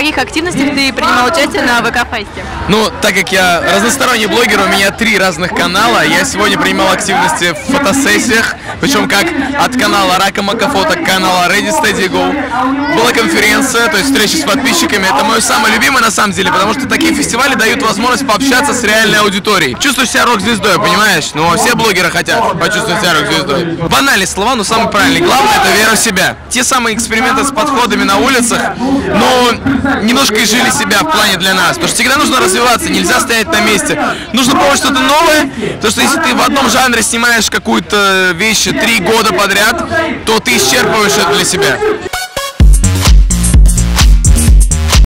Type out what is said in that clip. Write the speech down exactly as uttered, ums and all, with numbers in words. каких активностях ты принимал участие на вэ ка-фесте? Ну, так как я разносторонний блогер, у меня три разных канала. Я сегодня принимал активности в фотосессиях, причем как от канала Рака Мака Фото к каналу Рэдди Стэдди Го. Была конференция, то есть встреча с подписчиками. Это мое самое любимое на самом деле, потому что такие фестивали дают возможность пообщаться с реальной аудиторией. Чувствуешь себя рок-звездой, понимаешь? Но все блогеры хотят почувствовать себя рок-звездой. Банальные слова, но самые правильные. Главное — это вера в себя. Те самые эксперименты с подходами на улицах, но немножко и жили себя в плане для нас. Потому что всегда нужно развиваться, нельзя стоять на месте. Нужно пробовать что-то новое, потому что если ты в одном жанре снимаешь какую-то вещь три года подряд, то ты исчерпываешь это для себя.